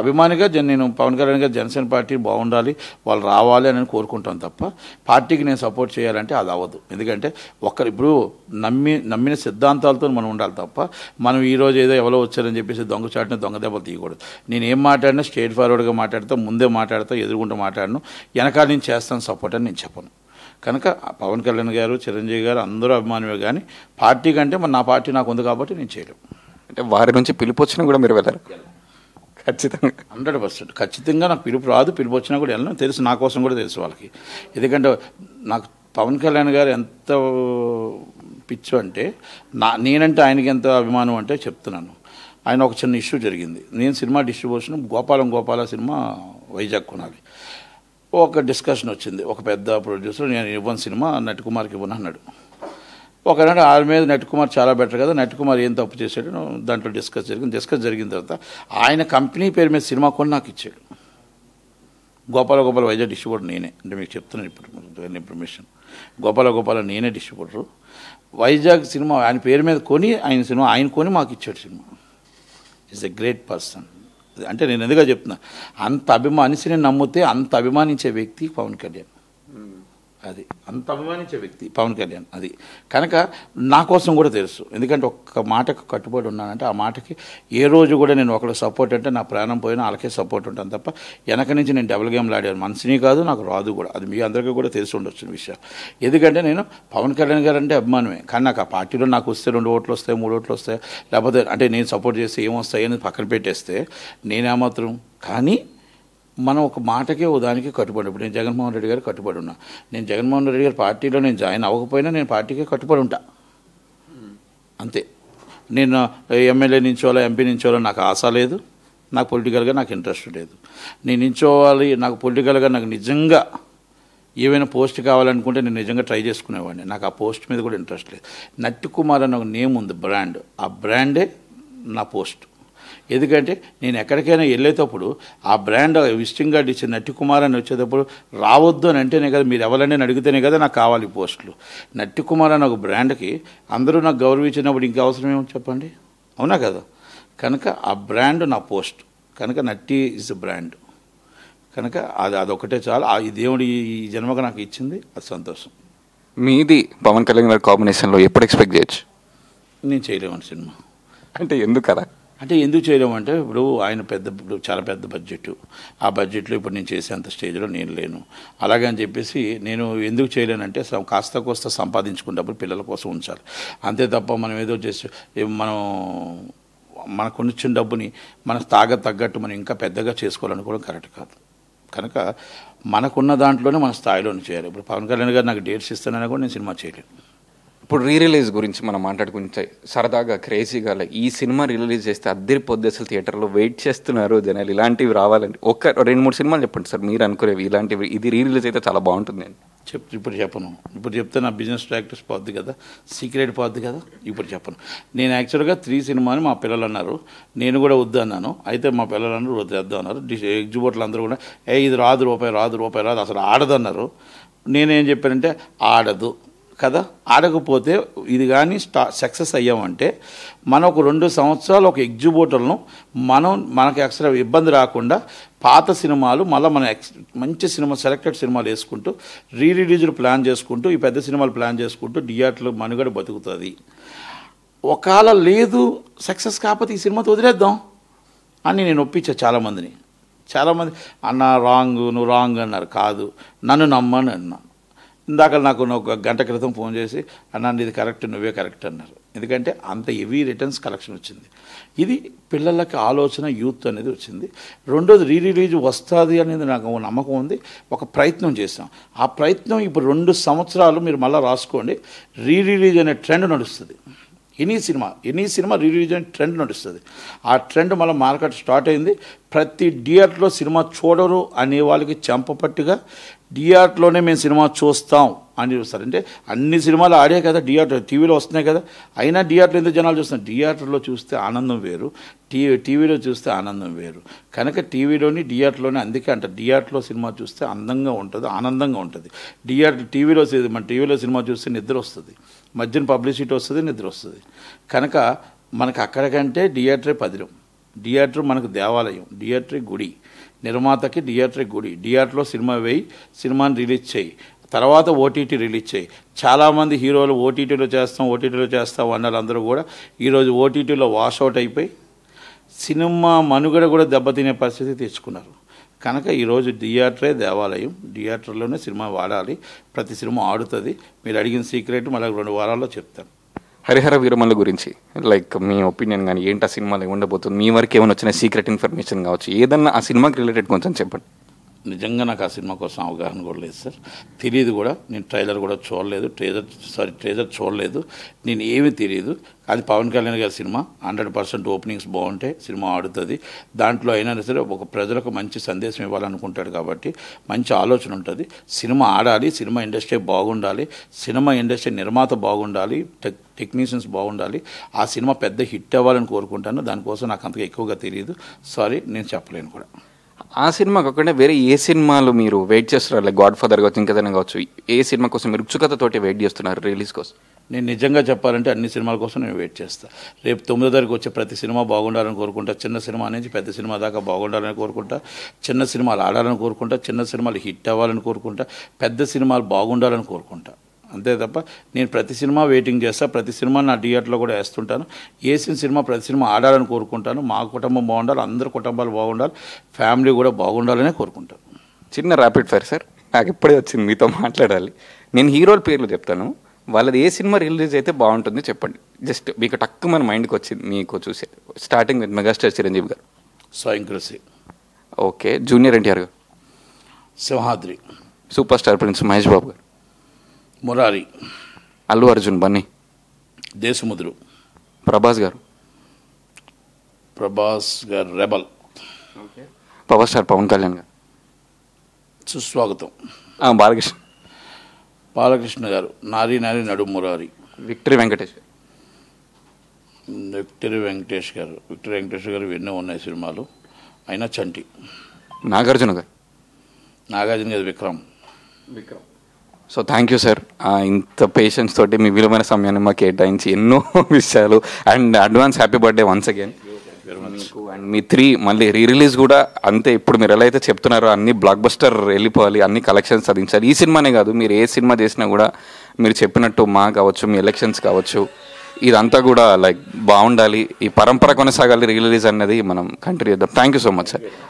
అభిమానిగా నేను పవన్ కళ్యాణ్ గారి జనసేన పార్టీ బాగుండాలి వాళ్ళు రావాలి అని కోరుకుంటాను తప్ప పార్టీకి నేను సపోర్ట్ చేయాలంటే అది అవదు ఎందుకంటే ఒక్కరు ఇప్పుడు నమ్మిన సిద్ధాంతాలతో మనం ఉండాలి తప్ప మనం ఈ రోజు ఏదో ఎవరో వచ్చారని చెప్పేసి దొంగచాటుని దొంగదెబ్బలు తీయకూడదు నేను ఏం మాట్లాడినా స్ట్రైట్ ఫార్వర్డ్గా మాట్లాడతా ముందే మాట్లాడతా ఎదురుగుంటూ మాట్లాడను వెనకాల నేను చేస్తాను సపోర్ట్ అని నేను చెప్పను కనుక పవన్ కళ్యాణ్ గారు చిరంజీవి గారు అందరూ అభిమానివే కానీ పార్టీ కంటే మన నా పార్టీ నాకు ఉంది కాబట్టి నేను చేయలేను అంటే వారి నుంచి పిలుపు వచ్చినా కూడా మీరు వెళ్ళారు ఖచ్చితంగా 100% ఖచ్చితంగా నాకు పిలుపు రాదు పిలుపు వచ్చినా కూడా వెళ్ళను తెలుసు నా కోసం కూడా తెలుసు వాళ్ళకి ఎందుకంటే నాకు పవన్ కళ్యాణ్ గారు ఎంత పిచ్చు అంటే నేనంటే ఆయనకి ఎంత అభిమానం అంటే చెప్తున్నాను ఆయన ఒక చిన్న ఇష్యూ జరిగింది నేను cinema distribution Gopala cinema Vizag కొనాలి ఒక డిస్కషన్ వచ్చింది ఒక పెద్ద ప్రొడ్యూసర్ నేను ఇవ్వను సినిమా నటికుమార్కి ఇవ్వను అన్నాడు ఒకనాడు ఆమె మీద నటికుమార్ చాలా బెటర్ కదా నటికుమార్ ఏం తప్పు చేశాడు దాంట్లో డిస్కస్ జరిగిన తర్వాత ఆయన కంపెనీ పేరు మీద సినిమా కొని నాకు ఇచ్చాడు గోపాల వైజాగ్ డిస్ట్రిబ్యూటర్ నేనే అంటే మీకు చెప్తున్నాను ఇప్పుడు ఇన్ఫర్మేషన్ గోపాల నేనే డిస్ట్రిబ్యూటరు వైజాగ్ సినిమా ఆయన పేరు మీద కొని ఆయన కొని మాకు ఇచ్చాడు cinema is a great person అంటే నేను ఎందుకు చెప్తున్నా అంత అభిమానిసి నేను నమ్మితే అంత అభిమానించే వ్యక్తి పవన్ కళ్యాణ్ అది అంత అభిమానించే వ్యక్తి పవన్ కళ్యాణ్ అది కనుక నా కోసం కూడా తెలుసు ఎందుకంటే ఒక్క మాటకు కట్టుబడి ఉన్నానంటే ఆ మాటకి ఏ రోజు కూడా నేను ఒకళ్ళ సపోర్ట్ అంటే నా ప్రాణం పోయినా వాళ్ళకే సపోర్ట్ ఉంటాను తప్ప వెనక నుంచి నేను డబుల్ గేమ్లు ఆడాను మనసుని కాదు నాకు రాదు కూడా అది మీ అందరికీ కూడా తెలిసి ఉండొచ్చిన విషయం ఎందుకంటే నేను పవన్ కళ్యాణ్ గారు అంటే అభిమానమే కానీ నాకు ఆ పార్టీలో నాకు వస్తే 2 ఓట్లు వస్తాయి 3 ఓట్లు వస్తాయి లేకపోతే అంటే నేను సపోర్ట్ చేస్తే ఏమొస్తాయి అని పక్కన పెట్టేస్తే నేనేమాత్రం కానీ మనం ఒక మాటకే దానికి కట్టుబడి ఇప్పుడు నేను జగన్మోహన్ రెడ్డి గారు కట్టుబడి ఉన్నా నేను జగన్మోహన్ రెడ్డి గారి పార్టీలో నేను జాయిన్ అవ్వకపోయినా నేను పార్టీకే కట్టుబడి ఉంటా అంతే నేను ఎమ్మెల్యే నుంచోవాలా ఎంపీ నుంచోవాలో నాకు ఆశ లేదు నాకు పొలిటికల్గా నాకు ఇంట్రెస్ట్ లేదు నేను నించోవాలి నాకు పొలిటికల్గా నాకు నిజంగా ఏమైనా పోస్ట్ కావాలనుకుంటే నేను నిజంగా ట్రై చేసుకునేవాడిని నాకు ఆ పోస్ట్ మీద కూడా ఇంట్రెస్ట్ లేదు నట్టికుమార్ అని ఒక నేమ్ ఉంది బ్రాండ్ ఆ బ్రాండే నా పోస్ట్ ఎందుకంటే నేను ఎక్కడికైనా వెళ్ళేటప్పుడు ఆ బ్రాండ్ విజిటింగ్ కార్డు ఇచ్చి నట్టికుమార్ అని వచ్చేటప్పుడు రావద్దు అని అంటేనే కదా మీరు ఎవరని అడిగితేనే కదా నాకు కావాలి పోస్టులు నట్టికుమార్ అని ఒక బ్రాండ్కి అందరూ నాకు గౌరవించినప్పుడు ఇంకా అవసరం ఏమో చెప్పండి అవునా కదా కనుక ఆ బ్రాండ్ నా పోస్ట్ కనుక నట్టి ఈజ్ బ్రాండ్ కనుక అదొకటే చాలు ఆ దేవుడు ఈ జన్మకు నాకు ఇచ్చింది అది సంతోషం మీది పవన్ కళ్యాణ్ గారి కాంబినేషన్లో ఎప్పుడు ఎక్స్పెక్ట్ చేయొచ్చు నేను చేయలేమండి సినిమా అంటే ఎందుకు కదా అంటే ఎందుకు చేయడం అంటే ఇప్పుడు ఆయన ఇప్పుడు చాలా పెద్ద బడ్జెట్ ఆ బడ్జెట్లో ఇప్పుడు నేను చేసేంత స్టేజ్లో నేను లేను అలాగని చెప్పేసి నేను ఎందుకు చేయలేనంటే కాస్త కోస్త సంపాదించుకున్నప్పుడు పిల్లల కోసం ఉంచాలి అంతే తప్ప మనం ఏదో చేసి మనకు వచ్చిన డబ్బుని మన తగ్గట్టు మనం ఇంకా పెద్దగా చేసుకోవాలనుకోవడం కరెక్ట్ కాదు కనుక మనకున్న దాంట్లోనే మన స్థాయిలోనే చేయాలి ఇప్పుడు పవన్ కళ్యాణ్ గారు నాకు డేట్స్ ఇస్తానని కూడా నేను సినిమా చేయలేను ఇప్పుడు రీరిలీజ్ గురించి మనం మాట్లాడుకుంటే సరదాగా క్రేజీగా ఈ సినిమా రిలీజ్ చేస్తే అద్దరిపోద్ది అసలు థియేటర్లో వెయిట్ చేస్తున్నారు జనాలు ఇలాంటివి రావాలండి ఒక 2-3 సినిమాలు చెప్పండి సార్ మీరు అనుకునేవి ఇలాంటివి ఇది రీరిలీజ్ అయితే చాలా బాగుంటుంది అండి ఇప్పుడు చెప్తే నా బిజినెస్ ప్రాక్టీస్ పోద్ది కదా సీక్రెట్ పోద్ది కదా ఇప్పుడు చెప్పను నేను యాక్చువల్గా 3 సినిమాని మా పిల్లలు అన్నారు నేను కూడా వద్దు అన్నాను అయితే మా పిల్లలు అన్నారు వద్దు అన్నారు ఎగ్జిబ్యూటర్లు అందరూ కూడా ఇది రాదు రూపాయి రాదు అసలు ఆడదన్నారు నేనేం చెప్పానంటే ఆడదు కదా ఆడకపోతే ఇది కానీ సక్సెస్ అయ్యామంటే మనం ఒక 2 సంవత్సరాలు ఒక ఎగ్జిబ్యూటర్లను మనకి అసలు ఇబ్బంది రాకుండా పాత సినిమాలు మళ్ళీ మన మంచి సినిమా సెలెక్టెడ్ సినిమాలు వేసుకుంటూ రీరిలీజ్లు ప్లాన్ చేసుకుంటూ ఈ పెద్ద సినిమాలు ప్లాన్ చేసుకుంటూ థియేటర్లు మనుగడ బతుకుతుంది ఒకవేళ లేదు సక్సెస్ కాకపోతే ఈ సినిమాతో వదిలేద్దాం అని నేను ఒప్పించా చాలామంది అన్న నువ్వు రాంగ్ అన్నారు కాదు నన్ను నమ్మని అన్నా ఇందాక నాకు 1 గంట క్రితం ఫోన్ చేసి అన్నాను ఇది కరెక్ట్ నువ్వే కరెక్ట్ అన్నారు ఎందుకంటే అంత హెవీ రిటర్న్స్ కలెక్షన్ వచ్చింది ఇది పిల్లలకి ఆలోచన యూత్ అనేది వచ్చింది 2వ రీరిలీజ్ వస్తుంది అనేది నాకు నమ్మకం ఉంది ఒక ప్రయత్నం చేసాం ఆ ప్రయత్నం ఇప్పుడు 2 సంవత్సరాలు మీరు మళ్ళీ రాసుకోండి రీరిలీజ్ అనే ట్రెండ్ నడుస్తుంది ఎనీ సినిమా రీరిలీజ్ అనే ట్రెండ్ నడుస్తుంది ఆ ట్రెండ్ మళ్ళీ మార్కెట్ స్టార్ట్ అయింది ప్రతి థియేటర్లో సినిమా చూడరు అనే వాళ్ళకి చెంపపట్టుగా థియేటర్లోనే మేము సినిమా చూస్తాం అని చూస్తారు అంటే అన్ని సినిమాలు ఆడే కదా థియేటర్ టీవీలో వస్తున్నాయి కదా అయినా థియేటర్లో ఎందుకు జనాలు చూస్తాం థియేటర్లో చూస్తే ఆనందం వేరు టీవీలో చూస్తే ఆనందం వేరు కనుక టీవీలోని థియేటర్లోనే అందుకే అంటారు థియేటర్లో సినిమా చూస్తే అందంగా ఉంటుంది ఆనందంగా ఉంటుంది టీవీలో సినిమా చూస్తే నిద్ర వస్తుంది మధ్యన పబ్లిసిటీ వస్తుంది నిద్ర వస్తుంది కనుక మనకు అక్కడికంటే థియేటరే పదిలం థియేటర్ మనకు దేవాలయం, థియేటరే గుడి, నిర్మాతకి థియేటరే గుడి, థియేటర్లో సినిమా వేయి, సినిమాని రిలీజ్ చేయి, తర్వాత ఓటీటీ రిలీజ్ చేయి. చాలామంది హీరోలు ఓటీటీలో చేస్తాం అన్న వాళ్ళందరూ కూడా ఈరోజు ఓటీటీలో వాషౌట్ అయిపోయి సినిమా మనుగడ కూడా దెబ్బతినే పరిస్థితి తెచ్చుకున్నారు. కనుక ఈరోజు థియేటరే దేవాలయం, థియేటర్లోనే సినిమా వాడాలి, ప్రతి సినిమా ఆడుతుంది. మీరు అడిగిన సీక్రెట్ మళ్ళీ 2 వారాల్లో చెప్తాను. హరిహర వీరమల్ల గురించి లైక్ మీ ఒపీనియన్ కానీ, ఏంటి ఆ సినిమాలో ఉండబోతుంది, మీ వరకు ఏమైనా వచ్చిన సీక్రెట్ ఇన్ఫర్మేషన్ కావచ్చు, ఏదన్నా ఆ సినిమాకి రిలేటెడ్ కొంచెం చెప్పండి. నిజంగా నాకు ఆ సినిమా కోసం అవగాహన కూడా లేదు సార్, తెలియదు కూడా. నేను ట్రైలర్ చూడలేదు, నేను ఏమీ తెలియదు. అది పవన్ కళ్యాణ్ గారి సినిమా, 100% ఓపెనింగ్స్ బాగుంటాయి, సినిమా ఆడుతుంది. దాంట్లో అయినా సరే ఒక ప్రజలకు మంచి సందేశం ఇవ్వాలనుకుంటాడు కాబట్టి మంచి ఆలోచన ఉంటుంది. సినిమా ఆడాలి, సినిమా ఇండస్ట్రీ బాగుండాలి, సినిమా ఇండస్ట్రీ నిర్మాత బాగుండాలి, టెక్నీషియన్స్ బాగుండాలి. ఆ సినిమా పెద్ద హిట్ అవ్వాలని కోరుకుంటాను. దానికోసం నాకు అంతగా ఎక్కువగా తెలియదు, సారీ, నేను చెప్పలేను కూడా. ఆ సినిమా కాకుండా వేరే ఏ సినిమాలు మీరు వెయిట్ చేస్తున్నారు? లైక్ గాడ్ ఫాదర్ కావచ్చు, ఇంకేదైనా కావచ్చు, ఏ సినిమా కోసం మీరు ఉత్సుకతతోటి వెయిట్ చేస్తున్నారు రిలీజ్ కోసం? నేను నిజంగా చెప్పాలంటే అన్ని సినిమాల కోసం నేను వెయిట్ చేస్తాను. రేపు 9వ తారీఖు వచ్చే ప్రతి సినిమా బాగుండాలని కోరుకుంటా. చిన్న సినిమా నుంచి పెద్ద సినిమా దాకా బాగుండాలని కోరుకుంటా, చిన్న సినిమాలు ఆడాలని కోరుకుంటా, చిన్న సినిమాలు హిట్ అవ్వాలని కోరుకుంటా, పెద్ద సినిమాలు బాగుండాలని కోరుకుంటా. అంతే తప్ప నేను ప్రతి సినిమా వెయిటింగ్ చేస్తాను, ప్రతి సినిమా నా థియేటర్లో కూడా వేస్తుంటాను. వేసిన సినిమా ప్రతి సినిమా ఆడాలని కోరుకుంటాను. మా కుటుంబం బాగుండాలి, అందరి కుటుంబాలు బాగుండాలి, ఫ్యామిలీ కూడా బాగుండాలనే కోరుకుంటాను. చిన్న ర్యాపిడ్ ఫైర్ సార్, నాకు ఇప్పుడే వచ్చింది మీతో మాట్లాడాలి. నేను హీరోల పేర్లు చెప్తాను, వాళ్ళది ఏ సినిమా రిలీజ్ అయితే బాగుంటుంది చెప్పండి. జస్ట్ మీకు టక్కు మన మైండ్కి వచ్చింది మీకు చూసే. స్టార్టింగ్ విత్ మెగాస్టార్ చిరంజీవి గారు, స్వయంకృషి. ఓకే, జూనియర్ ఎన్టీఆర్ గారు, Simhadri. Super star prince Mahesh Babu గారు, మురారి. అల్లు అర్జున్, బన్నీ. దేశముద్రు. ప్రభాస్ గారు రెబల్. పవర్ స్టార్ పవన్ కళ్యాణ్ గారు, సుస్వాగతం. బాలకృష్ణ గారు, నారీ నారీ నడు మురారి. విక్టరీ వెంకటేష్ గారు ఎన్నో ఉన్నాయి సినిమాలు, అయినా చంటి. నాగార్జున గారు, Vikram. So thank you sir, ఇంత పేషెన్స్ తోటి మీ విలువైన సమయాన్ని మాకు కేటాయించి ఎన్నో విషయాలు. And advance happy birthday once again మీకు. అండ్ మీ 3 మళ్ళీ రీరిలీజ్ కూడా అంతే. ఇప్పుడు మీరు ఎలా అయితే చెప్తున్నారో అన్ని బ్లాక్ బస్టర్ వెళ్ళిపోవాలి, అన్ని కలెక్షన్స్ సాధించాలి. ఈ సినిమానే కాదు, మీరు ఏ సినిమా చేసినా కూడా మీరు చెప్పినట్టు మా కావచ్చు, మీ ఎలక్షన్స్ కావచ్చు, ఇదంతా కూడా లైక్ బాగుండాలి, ఈ పరంపర కొనసాగాలి రీరిలీజ్ అన్నది మనం కంటిన్యూ చేద్దాం. Thank you so much sir.